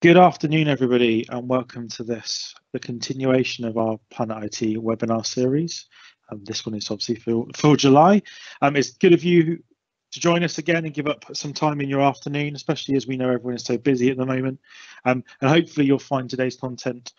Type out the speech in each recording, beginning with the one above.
Good afternoon, everybody, and welcome to this, the continuation of our Planet IT webinar series. This one is obviously for July. It's good of you to join us again and give up some time in your afternoon, especially as we know everyone is so busy at the moment. And hopefully you'll find today's content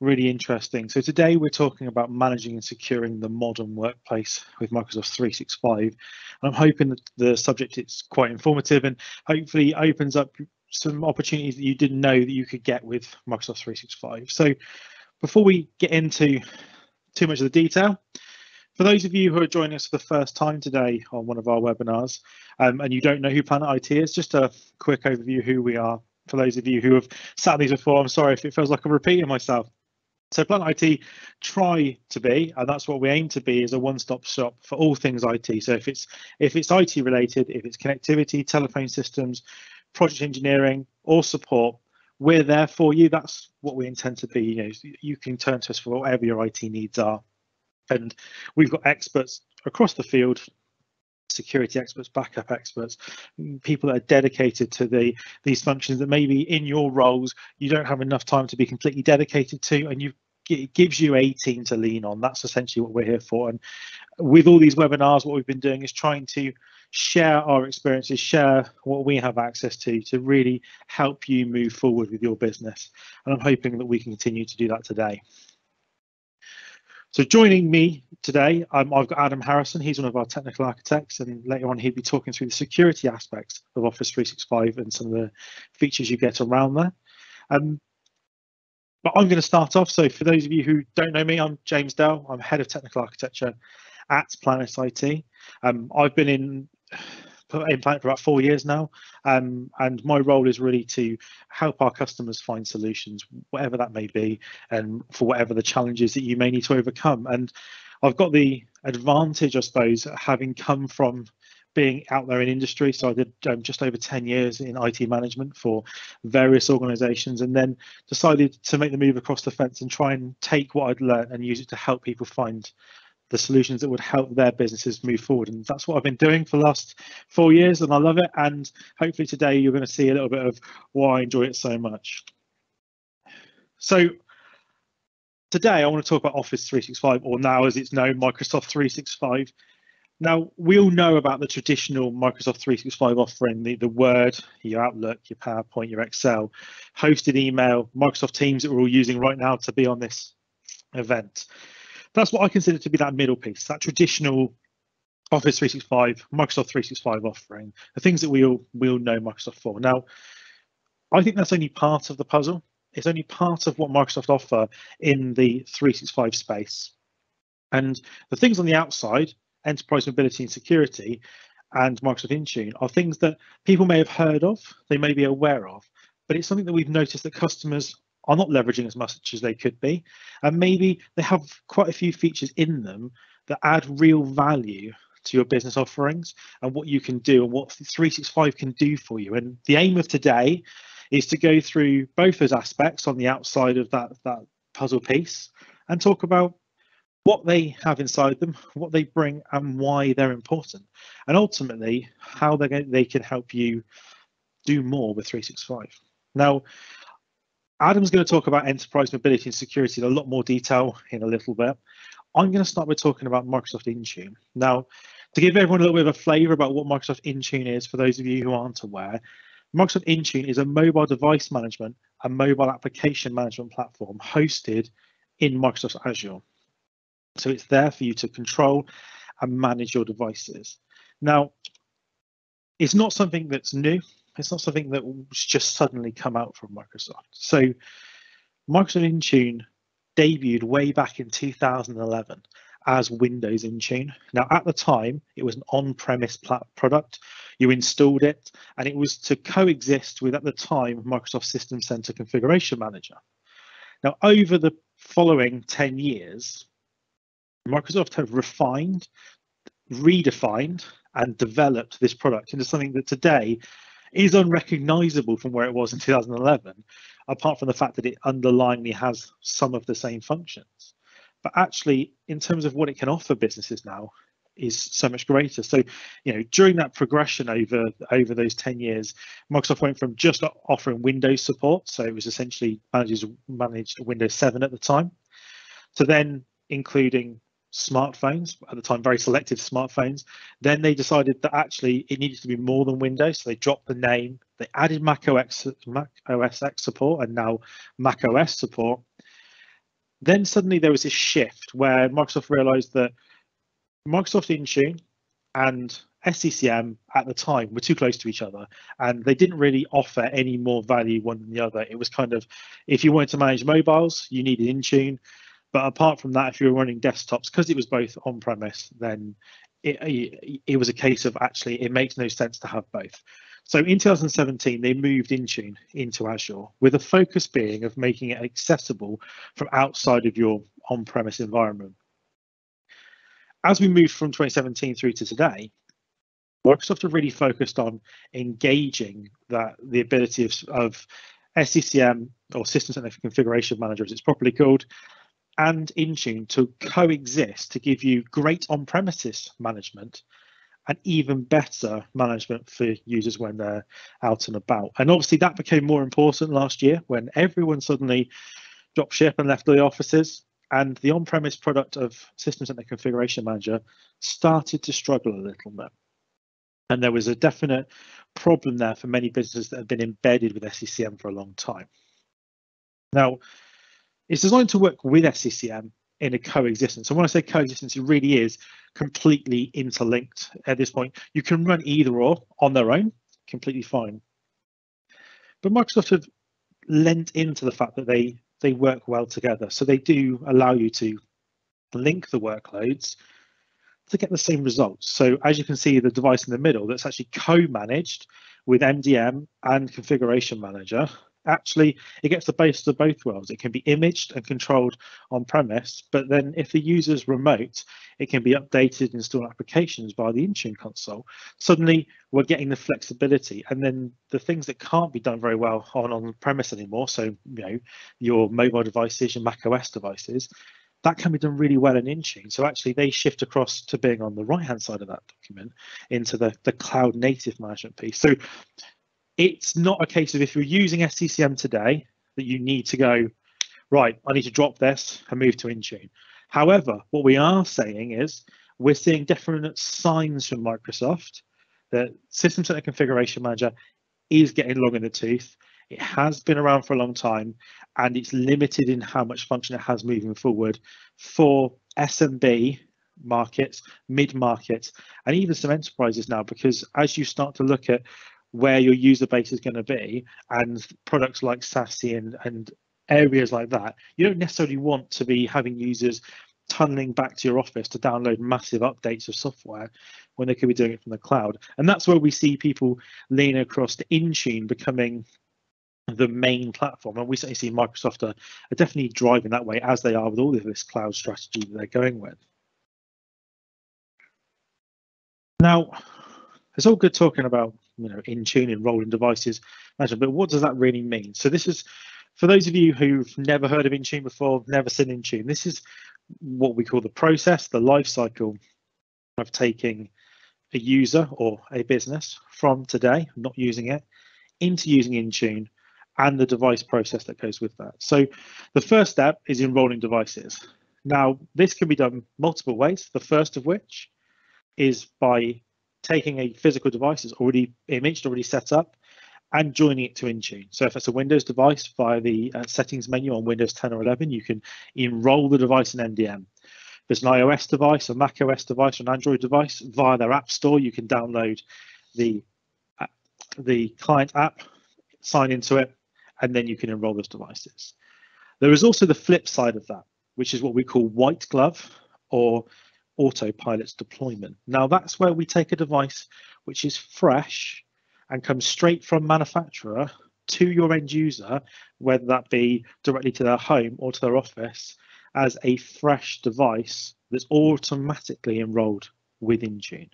really interesting. So today we're talking about managing and securing the modern workplace with Microsoft 365. And I'm hoping that the subject is quite informative and hopefully opens up some opportunities that you didn't know that you could get with Microsoft 365. So before we get into too much of the detail, for those of you who are joining us for the first time today on one of our webinars and you don't know who Planet IT is, just a quick overview who we are. For those of you who have sat on these before, I'm sorry if it feels like I'm repeating myself. So Planet IT try to be, and that's what we aim to be, is a one-stop shop for all things IT. So if it's IT related, if it's connectivity, telephone systems, project engineering or support, we're there for you. That's what we intend to be. You know, you can turn to us for whatever your IT needs are. And we've got experts across the field, security experts, backup experts, people that are dedicated to these functions that maybe in your roles you don't have enough time to be completely dedicated to, and it gives you a team to lean on. That's essentially what we're here for. And with all these webinars, what we've been doing is trying to share our experiences, share what we have access to really help you move forward with your business. And I'm hoping that we can continue to do that today. So joining me today, I've got Adam Harrison. He's one of our technical architects, and later on he'll be talking through the security aspects of Office 365 and some of the features you get around there. But I'm going to start off. So for those of you who don't know me, I'm James Dell. I'm head of technical architecture at Planet IT. I've been in Planet for about 4 years now, and my role is really to help our customers find solutions, whatever that may be, and for whatever the challenges that you may need to overcome. And I've got the advantage, I suppose, having come from being out there in industry. So I did just over 10 years in IT management for various organizations, and then decided to make the move across the fence and try and take what I'd learned and use it to help people find the solutions that would help their businesses move forward. And that's what I've been doing for the last 4 years, and I love it. And hopefully today you're going to see a little bit of why I enjoy it so much. So today I want to talk about Office 365, or now as it's known, Microsoft 365. Now, we all know about the traditional Microsoft 365 offering, the Word, your Outlook, your PowerPoint, your Excel, hosted email, Microsoft Teams that we're all using right now to be on this event. That's what I consider to be that middle piece, that traditional Office 365, Microsoft 365 offering, the things that we all know Microsoft for. Now, I think that's only part of the puzzle. It's only part of what Microsoft offer in the 365 space. And the things on the outside, Enterprise Mobility and Security and Microsoft Intune, are things that people may have heard of, they may be aware of, but it's something that we've noticed that customers are not leveraging as much as they could be. And maybe they have quite a few features in them that add real value to your business offerings and what you can do and what 365 can do for you. And the aim of today is to go through both those aspects on the outside of that puzzle piece and talk about what they have inside them, what they bring and why they're important, and ultimately how they can help you do more with 365. Now, Adam's going to talk about Enterprise Mobility and Security in a lot more detail in a little bit. I'm going to start by talking about Microsoft Intune. Now, to give everyone a little bit of a flavour about what Microsoft Intune is, for those of you who aren't aware, Microsoft Intune is a mobile device management and mobile application management platform hosted in Microsoft Azure. So it's there for you to control and manage your devices. Now, it's not something that's new. It's not something that will just suddenly come out from Microsoft. So Microsoft Intune debuted way back in 2011 as Windows Intune. Now, at the time, it was an on-premise product. You installed it, and it was to coexist with, at the time, Microsoft System Center Configuration Manager. Now, over the following 10 years, Microsoft have refined, redefined, and developed this product into something that today is unrecognizable from where it was in 2011, apart from the fact that it underlyingly has some of the same functions. But actually, in terms of what it can offer businesses now, is so much greater. So, you know, during that progression over those 10 years, Microsoft went from just offering Windows support, so it was essentially managed Windows 7 at the time, to then including smartphones, at the time very selective smartphones. Then they decided that actually it needed to be more than Windows, so they dropped the name, they added Mac OS X support, and now Mac OS support. Then suddenly there was this shift where Microsoft realized that Microsoft Intune and SCCM at the time were too close to each other, and they didn't really offer any more value one than the other. It was kind of, if you wanted to manage mobiles, you needed Intune. But apart from that, if you were running desktops, because it was both on-premise, then it was a case of actually it makes no sense to have both. So in 2017, they moved Intune into Azure, with a focus being of making it accessible from outside of your on-premise environment. As we moved from 2017 through to today, Microsoft have really focused on engaging the ability of SCCM, or System Center Configuration Manager, as it's properly called, and Intune to coexist to give you great on-premises management and even better management for users when they're out and about. And obviously that became more important last year when everyone suddenly dropped ship and left the offices, and the on-premise product of System Center Configuration Manager started to struggle a little bit. And there was a definite problem there for many businesses that have been embedded with SCCM for a long time. Now, it's designed to work with SCCM in a coexistence. And when I say coexistence, it really is completely interlinked at this point. You can run either or on their own, completely fine. But Microsoft have lent into the fact that they work well together. So they do allow you to link the workloads to get the same results. So as you can see, the device in the middle that's actually co-managed with MDM and Configuration Manager, actually, it gets the best of both worlds. It can be imaged and controlled on premise, but then if the user's remote, it can be updated and installed applications by the Intune console. Suddenly, we're getting the flexibility, and then the things that can't be done very well on premise anymore, so you know, your mobile devices, your Mac OS devices, that can be done really well in Intune. So actually, they shift across to being on the right-hand side of that document into the cloud-native management piece. So it's not a case of if you're using SCCM today that you need to go, right, I need to drop this and move to Intune. However, what we are saying is we're seeing definite signs from Microsoft that System Center Configuration Manager is getting long in the tooth. It has been around for a long time, and it's limited in how much function it has moving forward for SMB markets, mid-markets, and even some enterprises now, because as you start to look at where your user base is going to be and products like SASE and areas like that, you don't necessarily want to be having users tunneling back to your office to download massive updates of software when they could be doing it from the cloud. And that's where we see people leaning across to Intune becoming the main platform. And we certainly see Microsoft are definitely driving that way, as they are with all of this cloud strategy that they're going with. Now, it's all good talking about, you know, Intune, enrolling devices, but what does that really mean? So this is, for those of you who've never heard of Intune before, never seen Intune, this is what we call the process, the life cycle of taking a user or a business from today, not using it, into using Intune, and the device process that goes with that. So the first step is enrolling devices. Now, this can be done multiple ways, the first of which is by taking a physical device that's already imaged, already set up, and joining it to Intune. So if it's a Windows device, via the settings menu on Windows 10 or 11, you can enroll the device in MDM. If it's an iOS device, a Mac OS device, or an Android device, via their app store, you can download the client app, sign into it, and then you can enroll those devices. There is also the flip side of that, which is what we call white glove or autopilot's deployment. Now that's where we take a device which is fresh and comes straight from manufacturer to your end user, whether that be directly to their home or to their office, as a fresh device that's automatically enrolled with Intune.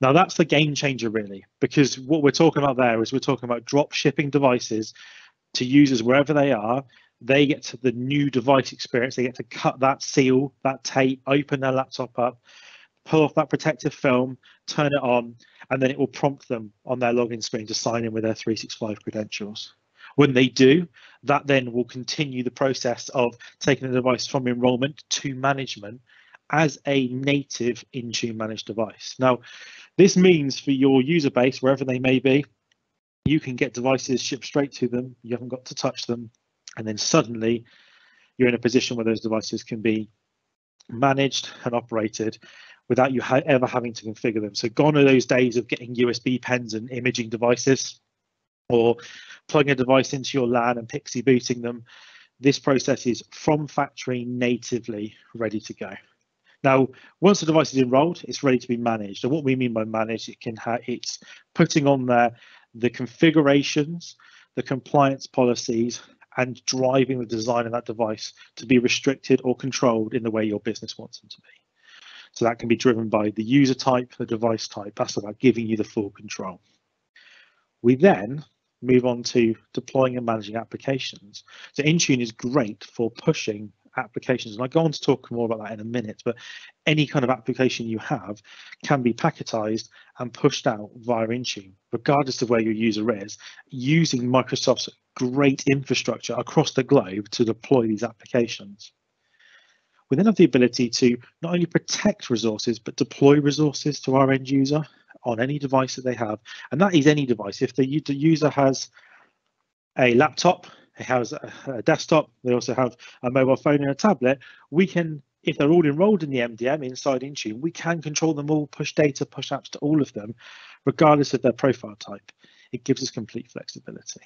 Now that's the game changer really, because what we're talking about there is we're talking about drop shipping devices to users wherever they are. They get to the new device experience, they get to cut that seal, that tape, open their laptop up, pull off that protective film, turn it on, and then it will prompt them on their login screen to sign in with their 365 credentials. When they do, that then will continue the process of taking the device from enrollment to management as a native Intune managed device. Now, this means for your user base, wherever they may be, you can get devices shipped straight to them. You haven't got to touch them. And then suddenly you're in a position where those devices can be managed and operated without you ever having to configure them. So gone are those days of getting USB pens and imaging devices, or plugging a device into your LAN and Pixie booting them. This process is from factory natively ready to go. Now, once the device is enrolled, it's ready to be managed. And what we mean by managed, it can it's putting on there the configurations, the compliance policies, and driving the design of that device to be restricted or controlled in the way your business wants them to be. So that can be driven by the user type, the device type. That's about giving you the full control. We then move on to deploying and managing applications. So Intune is great for pushing applications, and I go on to talk more about that in a minute, but any kind of application you have can be packetized and pushed out via Intune, regardless of where your user is, using Microsoft's great infrastructure across the globe to deploy these applications. We then have the ability to not only protect resources, but deploy resources to our end user on any device that they have. And that is any device. If the user has a laptop, it has a desktop, they also have a mobile phone and a tablet, we can, if they're all enrolled in the MDM inside Intune, we can control them all, push data, push apps to all of them, regardless of their profile type. It gives us complete flexibility.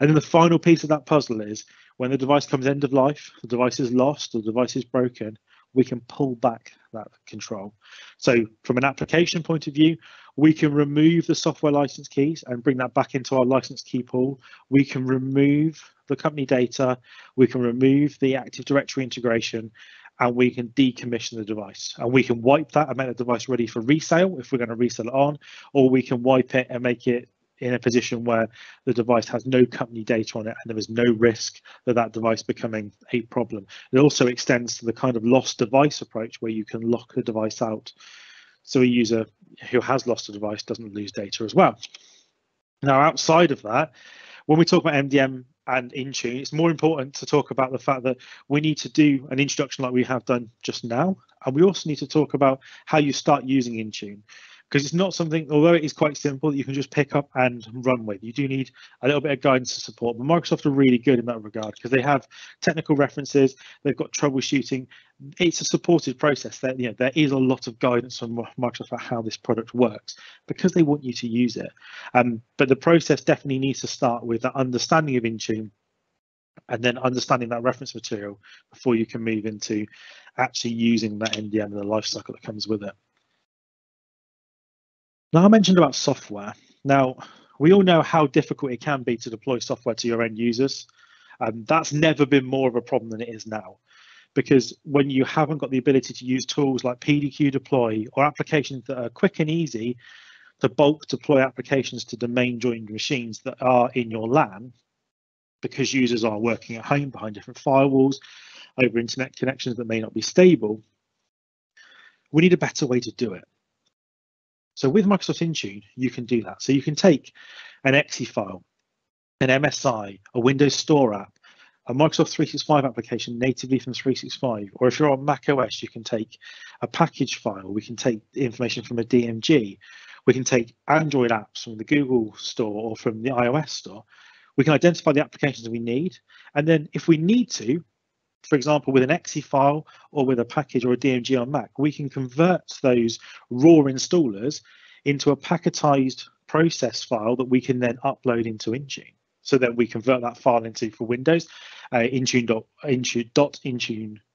And then the final piece of that puzzle is when the device comes end of life, the device is lost, the device is broken, we can pull back that control. So from an application point of view, we can remove the software license keys and bring that back into our license key pool. We can remove the company data. We can remove the Active Directory integration, and we can decommission the device. And we can wipe that and make the device ready for resale if we're going to resell it on, or we can wipe it and make it in a position where the device has no company data on it and there is no risk that that device becoming a problem. It also extends to the kind of lost device approach where you can lock the device out, so a user who has lost a device doesn't lose data as well. Now, outside of that, when we talk about MDM and Intune, it's more important to talk about the fact that we need to do an introduction like we have done just now. And we also need to talk about how you start using Intune, because it's not something, although it is quite simple, that you can just pick up and run with. You do need a little bit of guidance and support, but Microsoft are really good in that regard because they have technical references, they've got troubleshooting. It's a supported process. There is a lot of guidance from Microsoft about how this product works because they want you to use it. But the process definitely needs to start with that understanding of Intune and then understanding that reference material before you can move into actually using that MDM and the lifecycle that comes with it. Now, I mentioned about software. Now, we all know how difficult it can be to deploy software to your end users. That's never been more of a problem than it is now, because when you haven't got the ability to use tools like PDQ deploy or applications that are quick and easy to bulk deploy applications to domain joined machines that are in your LAN, because users are working at home behind different firewalls over internet connections that may not be stable, we need a better way to do it. So with Microsoft Intune, you can do that. So you can take an .exe file, an MSI, a Windows Store app, a Microsoft 365 application natively from 365, or if you're on Mac OS, you can take a package file. We can take information from a DMG. We can take Android apps from the Google Store or from the iOS Store. We can identify the applications we need. And then if we need to, for example, with an .exe file or with a package or a DMG on Mac, we can convert those raw installers into a packetized process file that we can then upload into Intune. So then we convert that file into, for Windows, Intune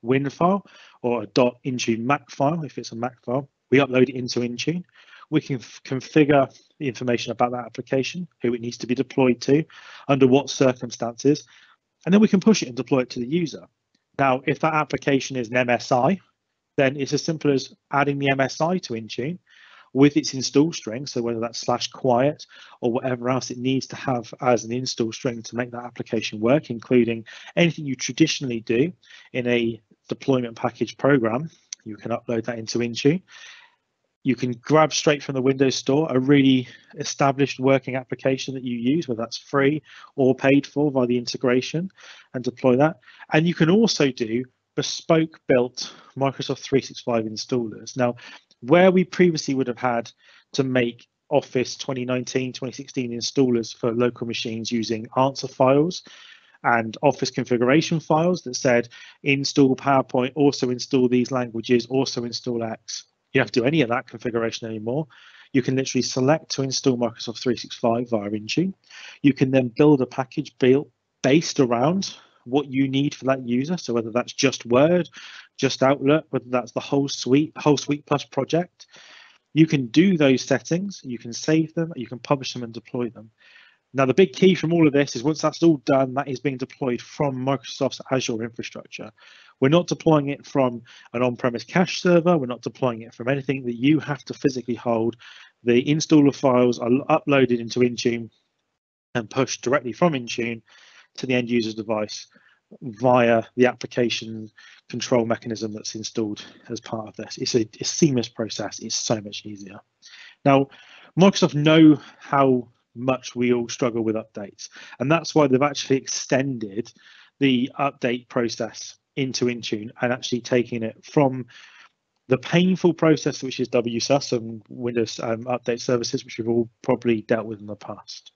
Win file or a .Intune Mac file, if it's a Mac file. We upload it into Intune. We can configure the information about that application, who it needs to be deployed to, under what circumstances, and then we can push it and deploy it to the user. Now, if that application is an MSI, then it's as simple as adding the MSI to Intune with its install string. So whether that's /quiet or whatever else it needs to have as an install string to make that application work, including anything you traditionally do in a deployment package program, you can upload that into Intune. You can grab straight from the Windows Store a really established working application that you use, whether that's free or paid for by the integration, and deploy that. And you can also do bespoke built Microsoft 365 installers. Now, where we previously would have had to make Office 2019, 2016 installers for local machines using answer files and Office configuration files that said install PowerPoint, also install these languages, also install X. You don't have to do any of that configuration anymore. You can literally select to install Microsoft 365 via Intune. You can then build a package built based around what you need for that user. So whether that's just Word, just Outlook, whether that's the whole suite plus project, you can do those settings, you can save them, you can publish them and deploy them. Now, the big key from all of this is once that's all done, that is being deployed from Microsoft's Azure infrastructure. We're not deploying it from an on-premise cache server. We're not deploying it from anything that you have to physically hold. The installer files are uploaded into Intune and pushed directly from Intune to the end user's device via the application control mechanism that's installed as part of this. It's a seamless process. It's so much easier. Now, Microsoft know how much we all struggle with updates, and that's why they've actually extended the update process into Intune and actually taking it from the painful process, which is WSUS and Windows update services, which we've all probably dealt with in the past,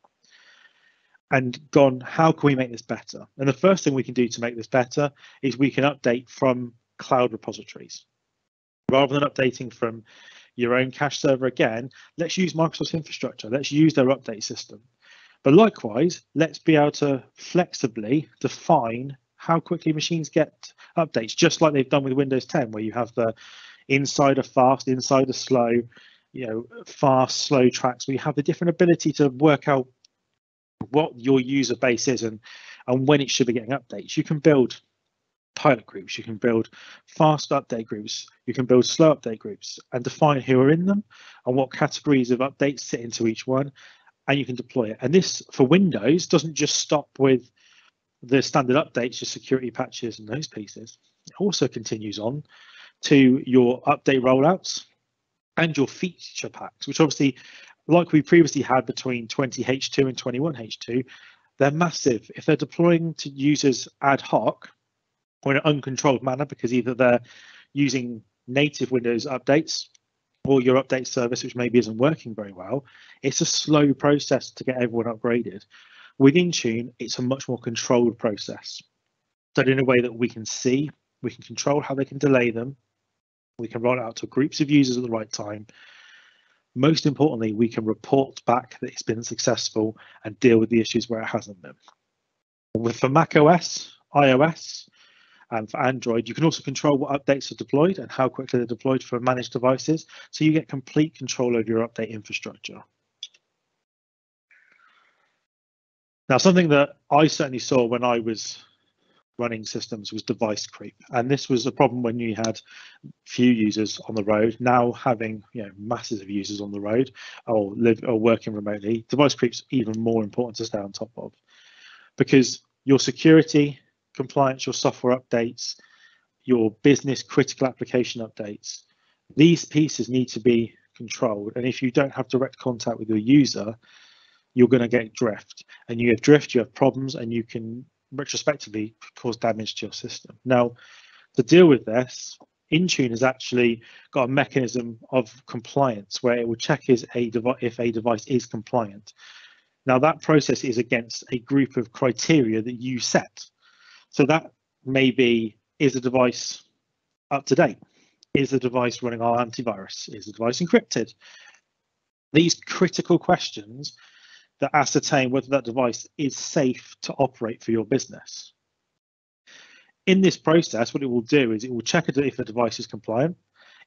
and gone, how can we make this better? And the first thing we can do to make this better is we can update from cloud repositories rather than updating from your own cache server again. Let's use Microsoft's infrastructure. Let's use their update system. But likewise, let's be able to flexibly define how quickly machines get updates, just like they've done with Windows 10, where you have the insider fast, insider slow, you know, fast, slow tracks, where you have the different ability to work out what your user base is and when it should be getting updates. You can build pilot groups, you can build fast update groups, you can build slow update groups and define who are in them and what categories of updates sit into each one, and you can deploy it. And this for Windows doesn't just stop with the standard updates, your security patches and those pieces. It also continues on to your update rollouts and your feature packs, which obviously, like we previously had between 20 H2 and 21 H2, they're massive. If they're deploying to users ad hoc, or in an uncontrolled manner, because either they're using native Windows updates or your update service, which maybe isn't working very well, it's a slow process to get everyone upgraded. With Intune, it's a much more controlled process. So in a way that we can see, we can control how they can delay them, we can roll it out to groups of users at the right time. Most importantly, we can report back that it's been successful and deal with the issues where it hasn't been. For Mac OS, iOS, and for Android, you can also control what updates are deployed and how quickly they're deployed for managed devices, so you get complete control over your update infrastructure. Now, something that I certainly saw when I was running systems was device creep, and this was a problem when you had few users on the road. Now, having, you know, masses of users on the road or working remotely, device creep's even more important to stay on top of, because your security compliance, your software updates, your business critical application updates, these pieces need to be controlled. And if you don't have direct contact with your user, you're going to get drift, and you have drift, you have problems, and you can retrospectively cause damage to your system. Now, to deal with this, Intune has actually got a mechanism of compliance where it will check if a device is compliant. Now, that process is against a group of criteria that you set. So that may be, is the device up to date? Is the device running our antivirus? Is the device encrypted? These critical questions that ascertain whether that device is safe to operate for your business. In this process, what it will do is it will check if a device is compliant.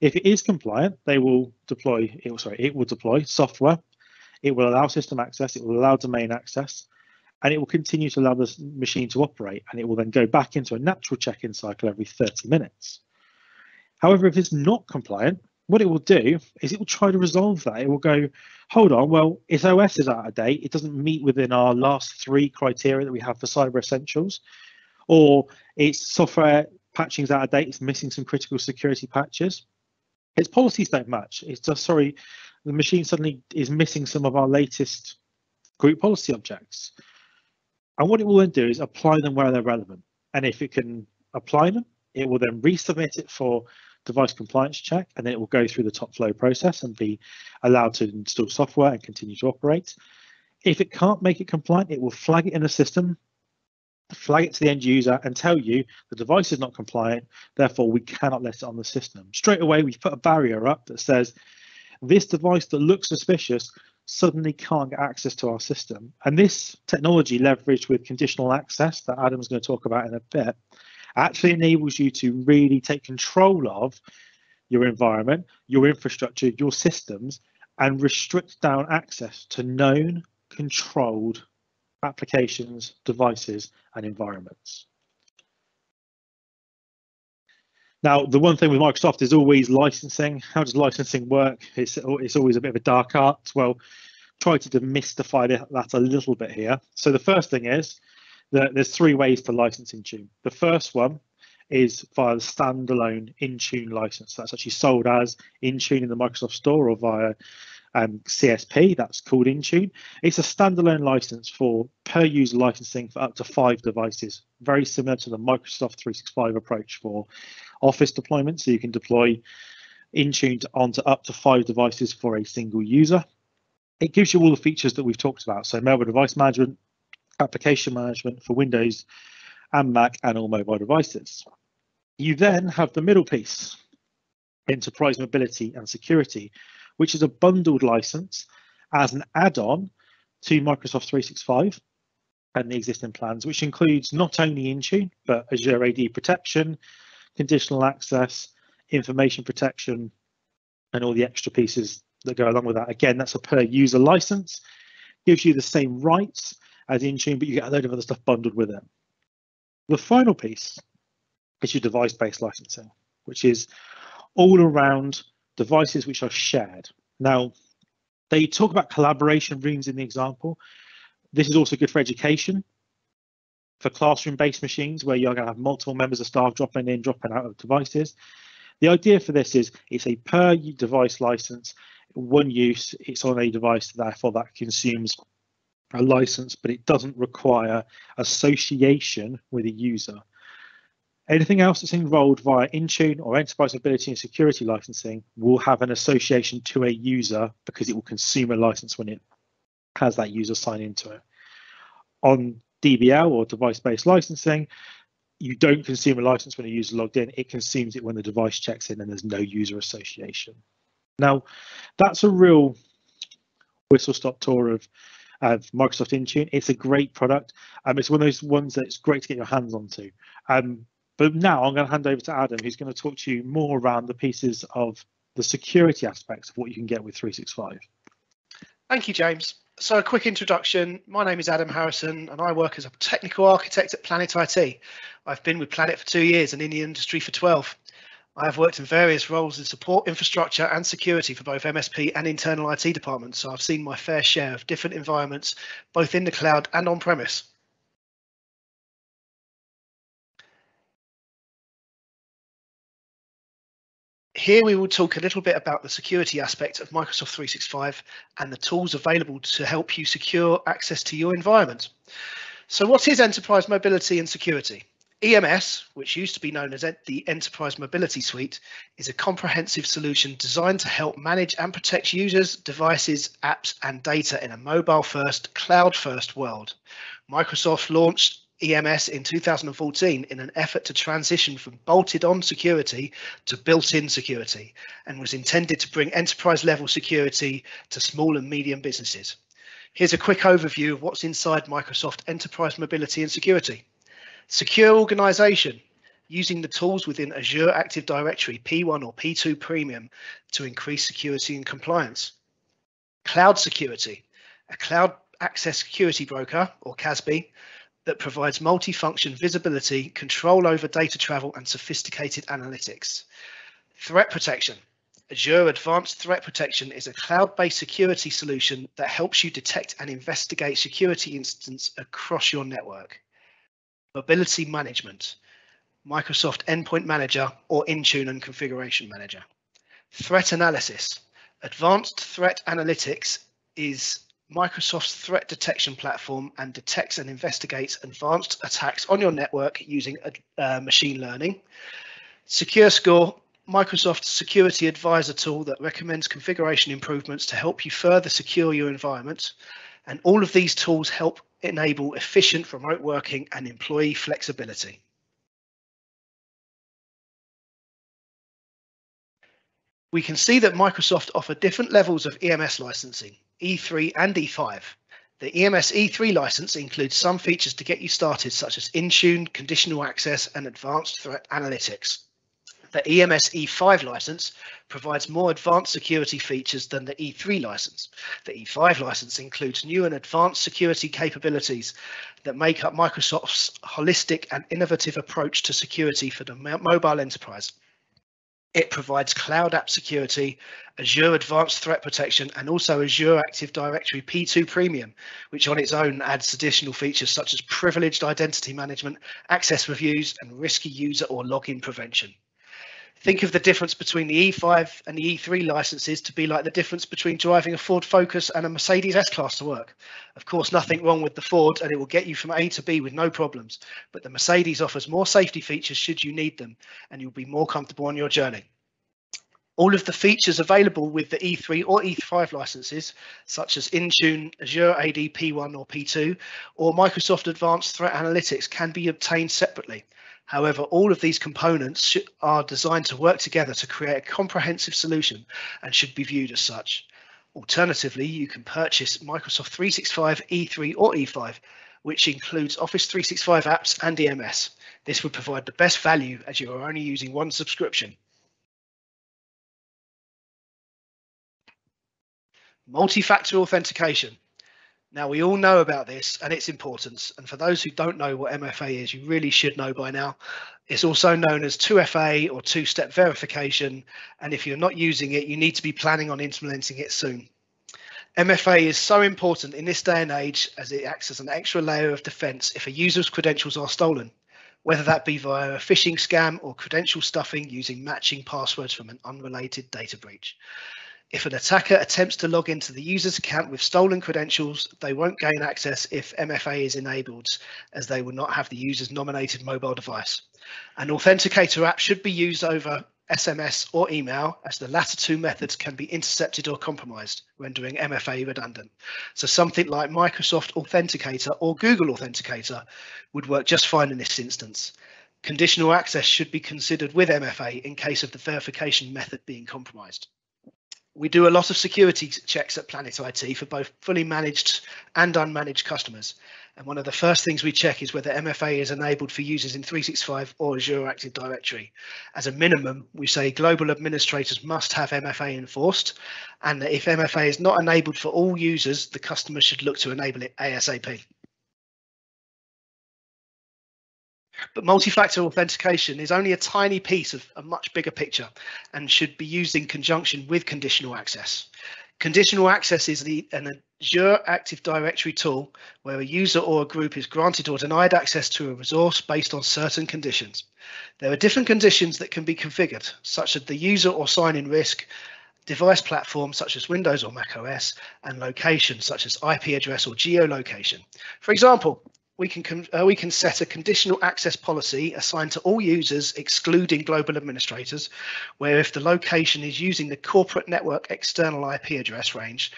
If it is compliant, they will deploy, it will deploy software. It will allow system access. It will allow domain access. And it will continue to allow the machine to operate, and it will then go back into a natural check-in cycle every 30 minutes. However, if it's not compliant, what it will do is it will try to resolve that. It will go, hold on, well, its OS is out of date. It doesn't meet within our last three criteria that we have for Cyber Essentials, or its software patching is out of date. It's missing some critical security patches. Its policies don't match. It's just, sorry, the machine suddenly is missing some of our latest group policy objects. And what it will then do is apply them where they're relevant. And if it can apply them, it will then resubmit it for device compliance check, and then it will go through the top flow process and be allowed to install software and continue to operate. If it can't make it compliant, it will flag it in the system, flag it to the end user and tell you the device is not compliant, therefore we cannot let it on the system. Straight away, we've put a barrier up that says this device that looks suspicious suddenly can't get access to our system. And this technology leveraged with conditional access that Adam's going to talk about in a bit actually enables you to really take control of your environment, your infrastructure, your systems, and restrict down access to known, controlled applications, devices, and environments. Now, the one thing with Microsoft is always licensing. How does licensing work? It's always a bit of a dark art. Well, try to demystify that a little bit here. So the first thing is that there's three ways to license Intune. The first one is via the standalone Intune license. That's actually sold as Intune in the Microsoft Store or via CSP, that's called Intune. It's a standalone license for per-user licensing for up to 5 devices, very similar to the Microsoft 365 approach for Office deployment. So you can deploy Intune onto up to 5 devices for a single user. It gives you all the features that we've talked about. So mobile device management, application management for Windows and Mac and all mobile devices. You then have the middle piece, Enterprise Mobility and Security, which is a bundled license as an add-on to Microsoft 365 and the existing plans, which includes not only Intune, but Azure AD protection, conditional access, information protection, and all the extra pieces that go along with that. Again, that's a per-user license, gives you the same rights as Intune, but you get a load of other stuff bundled with it. The final piece is your device-based licensing, which is all around devices which are shared. Now, they talk about collaboration rooms in the example. This is also good for education, for classroom-based machines where you're going to have multiple members of staff dropping in, dropping out of devices. The idea for this is it's a per device license, one use, it's on a device, therefore that consumes a license, but it doesn't require association with a user. Anything else that's enrolled via Intune or Enterprise Mobility and Security licensing will have an association to a user because it will consume a license when it has that user sign into it. On DBL or device-based licensing, you don't consume a license when a user logged in. It consumes it when the device checks in and there's no user association. Now, that's a real whistle-stop tour of Microsoft Intune. It's a great product. It's one of those ones that's great to get your hands onto. But now I'm going to hand over to Adam, who's going to talk to you more around the pieces of the security aspects of what you can get with 365. Thank you, James. So a quick introduction. My name is Adam Harrison and I work as a technical architect at Planet IT. I've been with Planet for 2 years and in the industry for 12. I have worked in various roles in support, infrastructure and security for both MSP and internal IT departments. So I've seen my fair share of different environments, both in the cloud and on-premise. Here we will talk a little bit about the security aspect of Microsoft 365 and the tools available to help you secure access to your environment. So what is Enterprise Mobility and Security? EMS, which used to be known as the Enterprise Mobility Suite, is a comprehensive solution designed to help manage and protect users, devices, apps and data in a mobile-first, cloud-first world. Microsoft launched EMS in 2014 in an effort to transition from bolted-on security to built-in security and was intended to bring enterprise-level security to small and medium businesses. Here's a quick overview of what's inside Microsoft Enterprise Mobility and Security. Secure organization, using the tools within Azure Active Directory P1 or P2 Premium to increase security and compliance. Cloud security, a cloud access security broker or CASB, that provides multi-function visibility, control over data travel and sophisticated analytics. Threat protection. Azure Advanced Threat Protection is a cloud-based security solution that helps you detect and investigate security incidents across your network. Mobility management. Microsoft Endpoint Manager or Intune and Configuration Manager. Threat analysis. Advanced Threat Analytics is Microsoft's threat detection platform and detects and investigates advanced attacks on your network using machine learning. SecureScore, Microsoft's security advisor tool that recommends configuration improvements to help you further secure your environment. And all of these tools help enable efficient remote working and employee flexibility. We can see that Microsoft offer different levels of EMS licensing, E3 and E5. The EMS E3 license includes some features to get you started, such as Intune, conditional access, and advanced threat analytics. The EMS E5 license provides more advanced security features than the E3 license. The E5 license includes new and advanced security capabilities that make up Microsoft's holistic and innovative approach to security for the mobile enterprise. It provides cloud app security, Azure Advanced Threat Protection, and also Azure Active Directory P2 Premium, which on its own adds additional features such as privileged identity management, access reviews, and risky user or login prevention. Think of the difference between the E5 and the E3 licenses to be like the difference between driving a Ford Focus and a Mercedes S-Class to work. Of course, nothing wrong with the Ford, and it will get you from A to B with no problems, but the Mercedes offers more safety features should you need them, and you'll be more comfortable on your journey. All of the features available with the E3 or E5 licenses, such as Intune, Azure AD P1 or P2, or Microsoft Advanced Threat Analytics, can be obtained separately. However, all of these components are designed to work together to create a comprehensive solution and should be viewed as such. Alternatively, you can purchase Microsoft 365 E3 or E5, which includes Office 365 apps and EMS. This would provide the best value as you are only using one subscription. Multi-factor authentication. Now, we all know about this and its importance, and for those who don't know what MFA is, you really should know by now. It's also known as 2FA or two-step verification, and if you're not using it, you need to be planning on implementing it soon. MFA is so important in this day and age as it acts as an extra layer of defense if a user's credentials are stolen, whether that be via a phishing scam or credential stuffing using matching passwords from an unrelated data breach. If an attacker attempts to log into the user's account with stolen credentials, they won't gain access if MFA is enabled, as they will not have the user's nominated mobile device. An authenticator app should be used over SMS or email, as the latter two methods can be intercepted or compromised, rendering MFA redundant. So something like Microsoft Authenticator or Google Authenticator would work just fine in this instance. Conditional access should be considered with MFA in case of the verification method being compromised. We do a lot of security checks at Planet IT for both fully managed and unmanaged customers. And one of the first things we check is whether MFA is enabled for users in 365 or Azure Active Directory. As a minimum, we say global administrators must have MFA enforced, and that if MFA is not enabled for all users, the customer should look to enable it ASAP. But multi-factor authentication is only a tiny piece of a much bigger picture and should be used in conjunction with conditional access. Conditional access is an Azure Active Directory tool where a user or a group is granted or denied access to a resource based on certain conditions. There are different conditions that can be configured, such as the user or sign-in risk, device platform such as Windows or Mac OS, and location such as IP address or geolocation. For example, we can set a conditional access policy assigned to all users, excluding global administrators, where if the location is using the corporate network external IP address range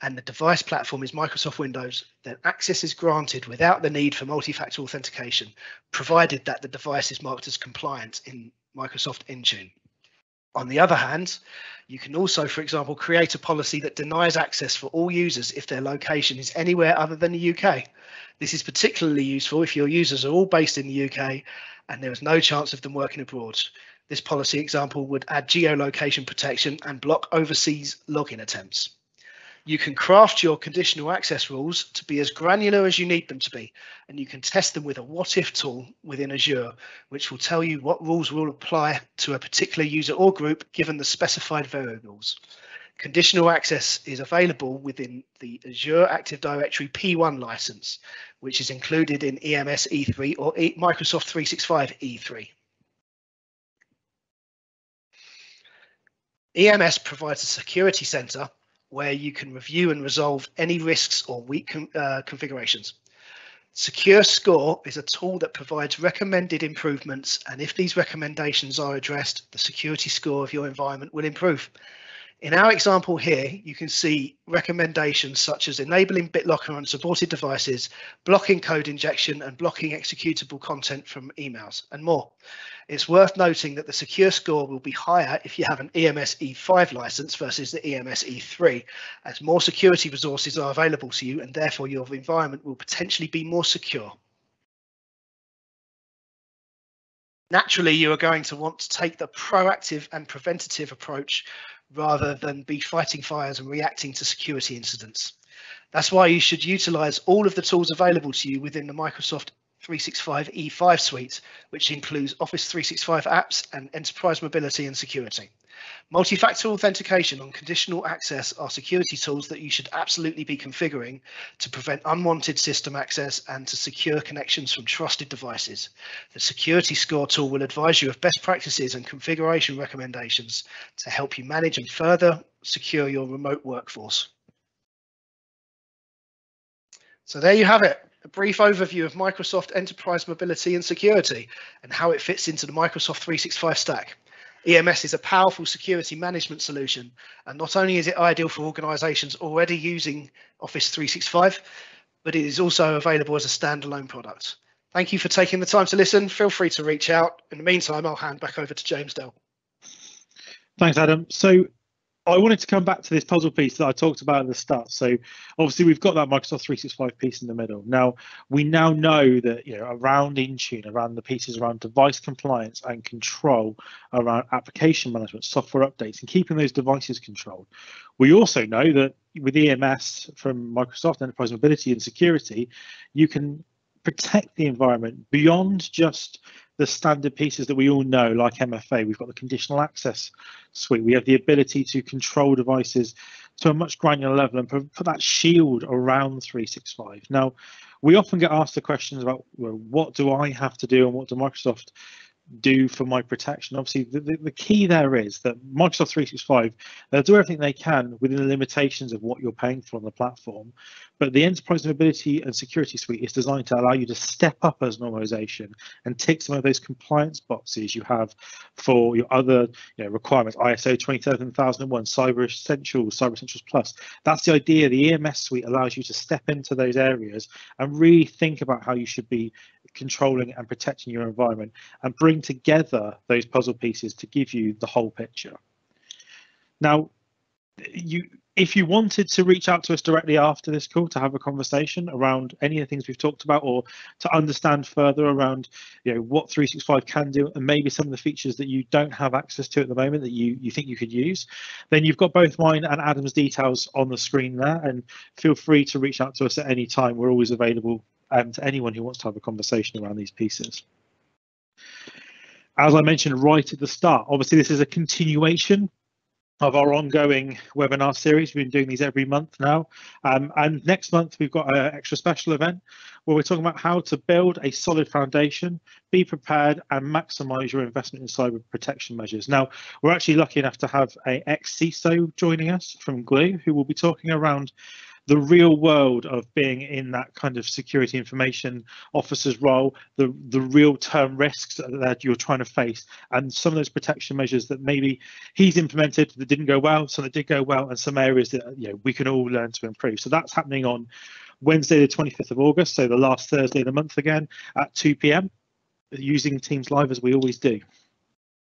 and the device platform is Microsoft Windows, then access is granted without the need for multi-factor authentication, provided that the device is marked as compliant in Microsoft Intune. On the other hand, you can also, for example, create a policy that denies access for all users if their location is anywhere other than the UK. This is particularly useful if your users are all based in the UK and there is no chance of them working abroad. This policy example would add geolocation protection and block overseas login attempts. You can craft your conditional access rules to be as granular as you need them to be, and you can test them with a what-if tool within Azure, which will tell you what rules will apply to a particular user or group given the specified variables. Conditional access is available within the Azure Active Directory P1 license, which is included in EMS E3 or Microsoft 365 E3. EMS provides a security center where you can review and resolve any risks or weak configurations. SecureScore is a tool that provides recommended improvements, and if these recommendations are addressed, the security score of your environment will improve. In our example here, you can see recommendations such as enabling BitLocker on supported devices, blocking code injection, and blocking executable content from emails, and more. It's worth noting that the secure score will be higher if you have an EMS E5 license versus the EMS E3, as more security resources are available to you, and therefore your environment will potentially be more secure. Naturally, you are going to want to take the proactive and preventative approach rather than be fighting fires and reacting to security incidents. That's why you should utilize all of the tools available to you within the Microsoft 365 E5 suite, which includes Office 365 apps and Enterprise Mobility and Security. Multi-factor authentication and conditional access are security tools that you should absolutely be configuring to prevent unwanted system access and to secure connections from trusted devices. The security score tool will advise you of best practices and configuration recommendations to help you manage and further secure your remote workforce. So there you have it. A brief overview of Microsoft Enterprise Mobility and Security and how it fits into the Microsoft 365 stack. EMS is a powerful security management solution, and not only is it ideal for organizations already using Office 365, but it is also available as a standalone product. Thank you for taking the time to listen. Feel free to reach out. In the meantime, I'll hand back over to James Dell. Thanks, Adam. So I wanted to come back to this puzzle piece that I talked about at the start. So obviously we've got that Microsoft 365 piece in the middle. Now we now know that, you know, around Intune, around the pieces around device compliance and control, around application management, software updates, and keeping those devices controlled. We also know that with EMS from Microsoft Enterprise Mobility and Security, you can protect the environment beyond just the standard pieces that we all know, like MFA. We've got the conditional access suite. We have the ability to control devices to a much granular level and put that shield around 365. Now, we often get asked the questions about, well, what do I have to do and what do Microsoft do for my protection? Obviously, the key there is that Microsoft 365, they'll do everything they can within the limitations of what you're paying for on the platform. But the Enterprise Mobility and Security Suite is designed to allow you to step up as an organization and tick some of those compliance boxes you have for your other, you know, requirements, ISO 27001, Cyber Essentials, Cyber Essentials Plus. That's the idea. The EMS suite allows you to step into those areas and really think about how you should be controlling and protecting your environment and bring together those puzzle pieces to give you the whole picture. Now, if you wanted to reach out to us directly after this call to have a conversation around any of the things we've talked about, or to understand further around, you know, what 365 can do and maybe some of the features that you don't have access to at the moment that you think you could use, then you've got both mine and Adam's details on the screen there, and feel free to reach out to us at any time. We're always available to anyone who wants to have a conversation around these pieces. As I mentioned right at the start, obviously this is a continuation of our ongoing webinar series. We've been doing these every month now, and next month we've got an extra special event where we're talking about how to build a solid foundation, be prepared, and maximise your investment in cyber protection measures. Now, we're actually lucky enough to have an ex-CISO joining us from Glue, who will be talking around the real world of being in that kind of security information officer's role, the real term risks that you're trying to face, and some of those protection measures that maybe he's implemented that didn't go well, some that did go well, and some areas that, you know, we can all learn to improve. So that's happening on Wednesday, the 25th of August, so the last Thursday of the month again at 2 PM, using Teams Live as we always do.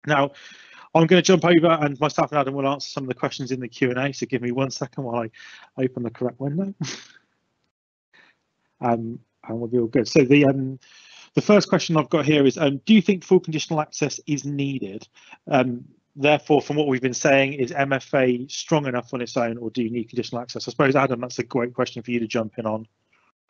Now, I'm going to jump over, and myself and Adam will answer some of the questions in the Q&A, so give me 1 second while I open the correct window. And we'll be all good. So the first question I've got here is, do you think full conditional access is needed? Therefore, from what we've been saying, is MFA strong enough on its own, or do you need conditional access? I suppose, Adam, that's a great question for you to jump in on.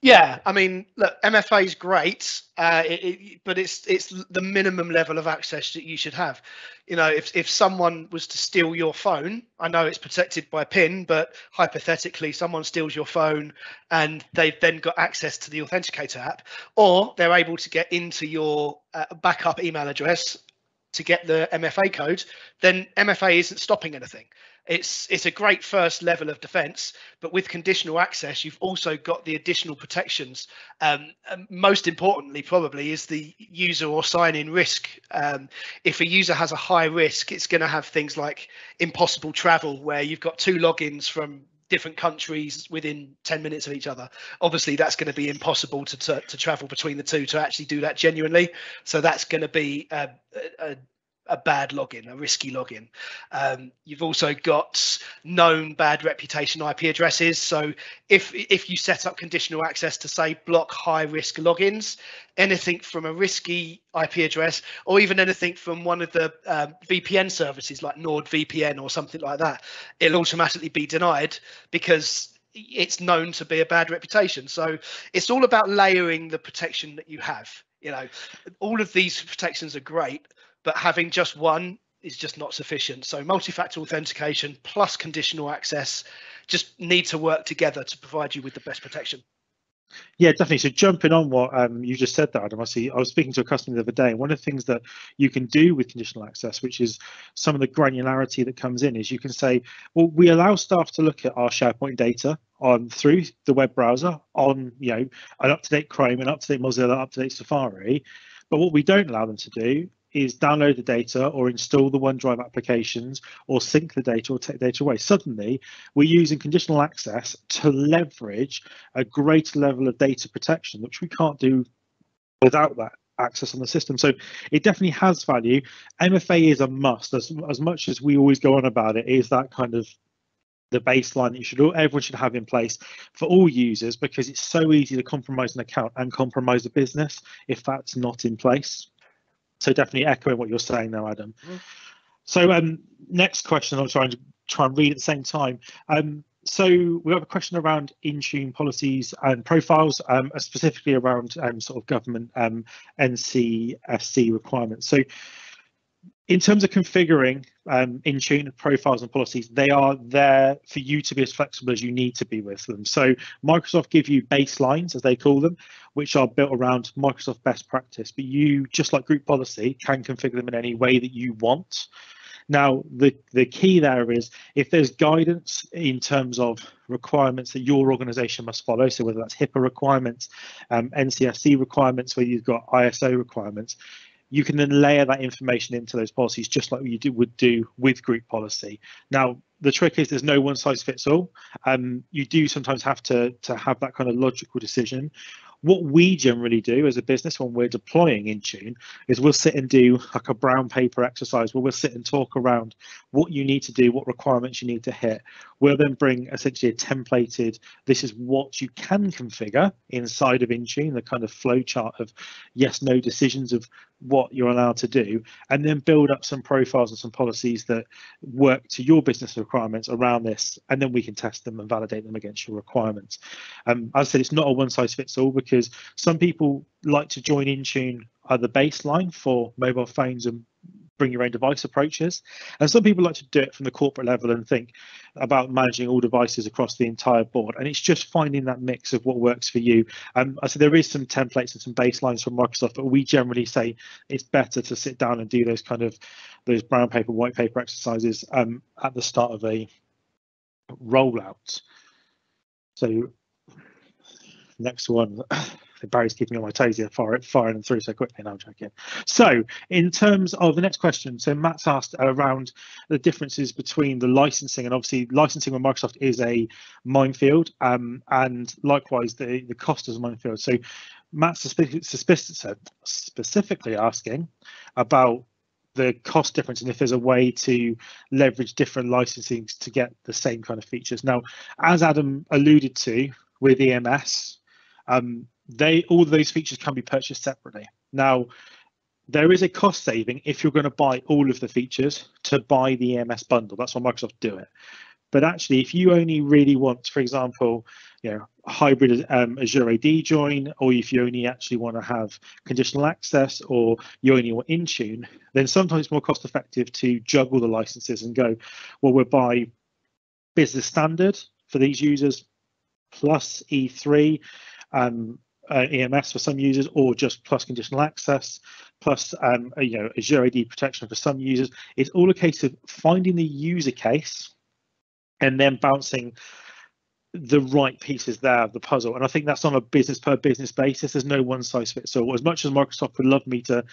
Yeah, I mean, look, MFA is great, but it's the minimum level of access that you should have. You know, if someone was to steal your phone, I know it's protected by PIN, but hypothetically, someone steals your phone and they've then got access to the Authenticator app, or they're able to get into your backup email address to get the MFA code, then MFA isn't stopping anything. It's a great first level of defense, but with conditional access, you've also got the additional protections. Most importantly, probably, is the user or sign-in risk. If a user has a high risk, it's going to have things like impossible travel, where you've got two logins from different countries within 10 minutes of each other. Obviously, that's going to be impossible to travel between the two to actually do that genuinely. So that's going to be a bad login, a risky login. You've also got known bad reputation IP addresses. So if you set up conditional access to, say, block high risk logins, anything from a risky IP address, or even anything from one of the VPN services like NordVPN or something like that, it'll automatically be denied because it's known to be a bad reputation. So it's all about layering the protection that you have. You know, all of these protections are great, but having just one is just not sufficient. So multi-factor authentication plus conditional access just need to work together to provide you with the best protection. Yeah, definitely. So jumping on what you just said there, Adam, I was speaking to a customer the other day. One of the things that you can do with conditional access, which is some of the granularity that comes in, is you can say, well, we allow staff to look at our SharePoint data on through the web browser on, you know, an up-to-date Chrome, an up-to-date Mozilla, up-to-date Safari. But what we don't allow them to do is download the data or install the OneDrive applications or sync the data or take data away. Suddenly, we're using conditional access to leverage a greater level of data protection, which we can't do without that access on the system. So it definitely has value. MFA is a must. As much as we always go on about it, is that kind of the baseline that you should, everyone should have in place for all users, because it's so easy to compromise an account and compromise a business if that's not in place. So definitely echoing what you're saying now, Adam. So next question, I'll try and read at the same time. So we have a question around Intune policies and profiles, specifically around sort of government NCSC requirements. So in terms of configuring Intune profiles and policies, they are there for you to be as flexible as you need to be with them. So Microsoft give you baselines, as they call them, which are built around Microsoft best practice, but you, just like group policy, can configure them in any way that you want. Now, the key there is if there's guidance in terms of requirements that your organization must follow, so whether that's HIPAA requirements, NCSC requirements, where you've got ISO requirements, you can then layer that information into those policies, just like you would do with group policy. Now, the trick is there's no one size fits all. You do sometimes have to have that kind of logical decision. What we generally do as a business when we're deploying Intune is we'll sit and do like a brown paper exercise where we'll sit and talk around what you need to do, what requirements you need to hit. We'll then bring essentially a templated, this is what you can configure inside of Intune, the kind of flow chart of yes, no decisions of what you're allowed to do, and then build up some profiles and some policies that work to your business requirements around this, and then we can test them and validate them against your requirements. As I said, it's not a one size fits all, because some people like to join Intune at the baseline for mobile phones and bring your own device approaches. And some people like to do it from the corporate level and think about managing all devices across the entire board. And it's just finding that mix of what works for you. So there is some templates and some baselines from Microsoft, but we generally say it's better to sit down and do those kind of those brown paper, white paper exercises at the start of a rollout. So next one. Barry's keeping on my toes here, firing them through so quickly, and I'm checking. So in terms of the next question, so Matt's asked around the differences between the licensing, and obviously licensing with Microsoft is a minefield, and likewise the cost is a minefield. So Matt's specifically asking about the cost difference and if there's a way to leverage different licensing to get the same kind of features. Now, as Adam alluded to with EMS, all of those features can be purchased separately. Now, there is a cost saving if you're going to buy all of the features to buy the EMS bundle. That's why Microsoft do it. But actually, if you only really want, for example, you know, hybrid Azure AD join, or if you only actually want to have conditional access, or you only want Intune, then sometimes it's more cost effective to juggle the licenses and go, well, we'll buy business standard for these users plus E3. EMS for some users, or just plus conditional access, plus Azure AD protection for some users. It's all a case of finding the user case and then bouncing the right pieces there of the puzzle. And I think that's on a business per business basis. There's no one size fits all. As much as Microsoft would love me to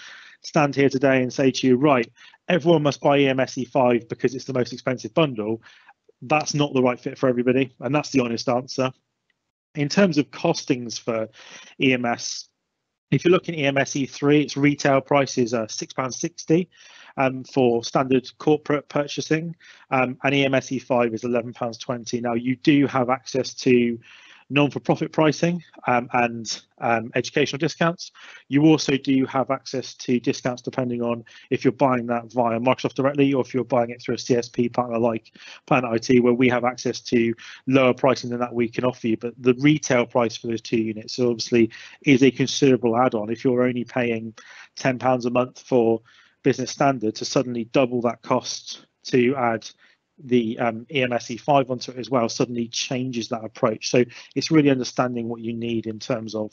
stand here today and say to you, right, everyone must buy EMSE5 because it's the most expensive bundle, that's not the right fit for everybody. And that's the honest answer. In terms of costings for EMS, if you look in EMSE3, its retail price is £6.60 for standard corporate purchasing, and EMSE5 is £11.20. Now, you do have access to non-for-profit pricing and educational discounts. You also do have access to discounts depending on if you're buying that via Microsoft directly or if you're buying it through a CSP partner like Planet IT, where we have access to lower pricing than that we can offer you. But the retail price for those 2 units obviously is a considerable add-on. If you're only paying £10 a month for business standard, to suddenly double that cost to add the EMSE5 onto it as well suddenly changes that approach. So it's really understanding what you need in terms of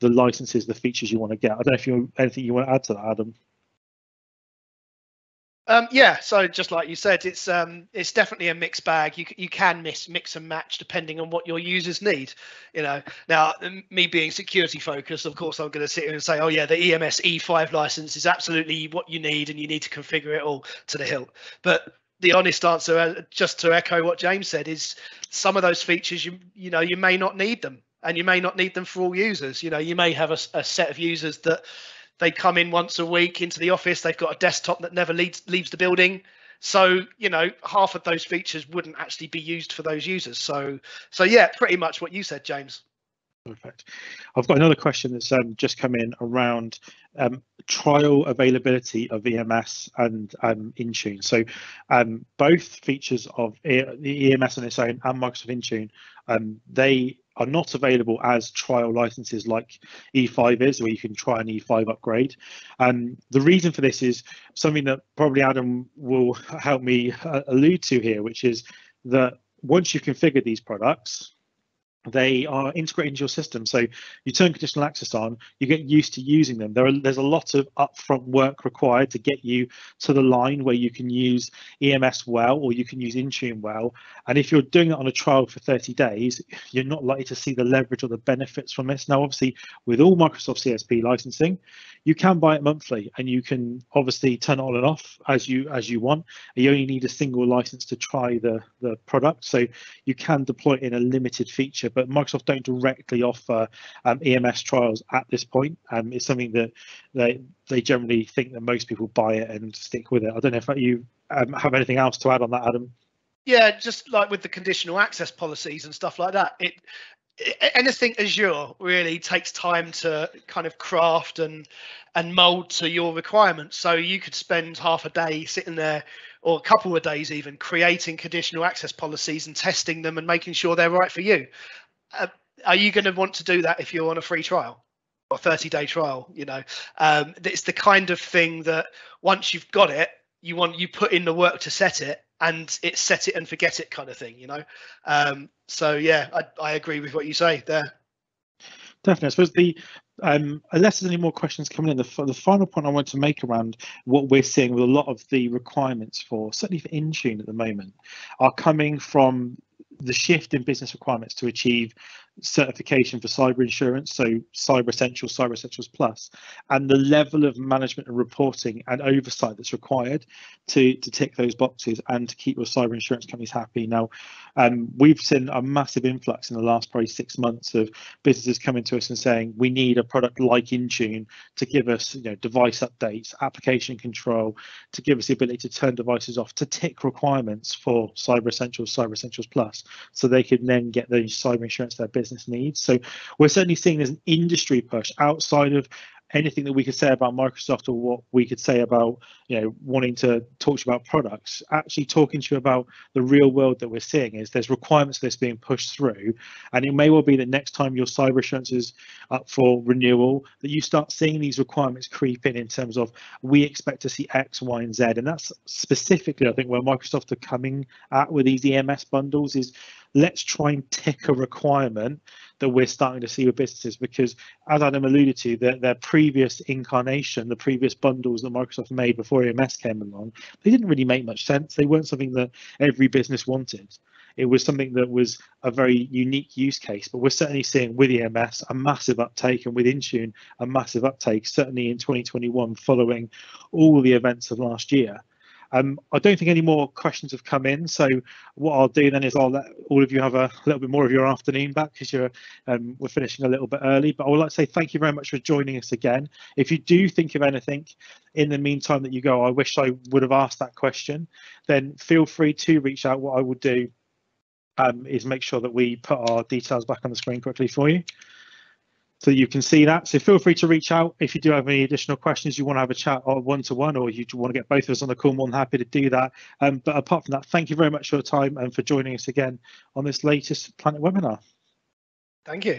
the licenses, the features you want to get. I don't know if you anything you want to add to that, Adam. Yeah, so just like you said, it's definitely a mixed bag. You can mix and match depending on what your users need. You know, now me being security focused, of course, I'm going to sit here and say, oh yeah, the EMS E5 license is absolutely what you need, and you need to configure it all to the hilt. But the honest answer, just to echo what James said, is some of those features you may not need them, and you may not need them for all users. You know, you may have a set of users that they come in once a week into the office. They've got a desktop that never leaves the building. So, you know, half of those features wouldn't actually be used for those users. So yeah, pretty much what you said, James. Perfect. I've got another question that's just come in around trial availability of EMS and Intune. So both features of the EMS on its own and Microsoft Intune, they are not available as trial licenses like E5 is, where you can try an E5 upgrade. The reason for this is something that probably Adam will help me allude to here, which is that once you configure these products, they are integrated into your system. So you turn conditional access on, you get used to using them. There's a lot of upfront work required to get you to the line where you can use EMS well, or you can use Intune well. And if you're doing it on a trial for 30 days, you're not likely to see the leverage or the benefits from this. Now, obviously, with all Microsoft CSP licensing, you can buy it monthly, and you can obviously turn it on and off as you want. You only need a single license to try the product. So you can deploy it in a limited feature, but Microsoft don't directly offer EMS trials at this point. It's something that they generally think that most people buy it and stick with it. I don't know if you have anything else to add on that, Adam. Yeah, just like with the conditional access policies and stuff like that, anything Azure really takes time to kind of craft and mold to your requirements. So you could spend half a day sitting there, or a couple of days even, creating conditional access policies and testing them and making sure they're right for you. Are you going to want to do that if you're on a free trial or 30-day trial? You know, it's the kind of thing that once you've got it, you put in the work to set it, and it's set it and forget it kind of thing, you know. So yeah, I agree with what you say there. Definitely. I suppose the unless there's any more questions coming in, the final point I want to make around what we're seeing with a lot of the requirements for, certainly for Intune at the moment, are coming from the shift in business requirements to achieve certification for cyber insurance, so Cyber Essentials, Cyber Essentials Plus, and the level of management and reporting and oversight that's required to tick those boxes and to keep your cyber insurance companies happy. Now, we've seen a massive influx in the last probably 6 months of businesses coming to us and saying, we need a product like Intune to give us, you know, device updates, application control, to give us the ability to turn devices off, to tick requirements for Cyber Essentials, Cyber Essentials Plus, so they can then get those cyber insurance their business needs. So we're certainly seeing there's an industry push outside of anything that we could say about Microsoft, or what we could say about, you know, wanting to talk about products. Actually talking to you about the real world that we're seeing is there's requirements for this being pushed through, and it may well be that next time your cyber insurance is up for renewal, that you start seeing these requirements creep in terms of, we expect to see X, Y, and Z. And that's specifically, I think, where Microsoft are coming at with these EMS bundles is, let's try and tick a requirement that we're starting to see with businesses, because as Adam alluded to, their previous incarnation, the previous bundles that Microsoft made before EMS came along, they didn't really make much sense. They weren't something that every business wanted. It was something that was a very unique use case, but we're certainly seeing with EMS a massive uptake, and with Intune a massive uptake, certainly in 2021 following all the events of last year. I don't think any more questions have come in, so what I'll do then is I'll let all of you have a little bit more of your afternoon back, because we're finishing a little bit early. But I would like to say thank you very much for joining us again. If you do think of anything in the meantime that you go, I wish I would have asked that question, then feel free to reach out. What I will do is make sure that we put our details back on the screen quickly for you, so you can see that. So feel free to reach out if you do have any additional questions, you want to have a chat or one-to-one, or you want to get both of us on the call, more than happy to do that. But apart from that, thank you very much for your time and for joining us again on this latest Planet webinar. Thank you.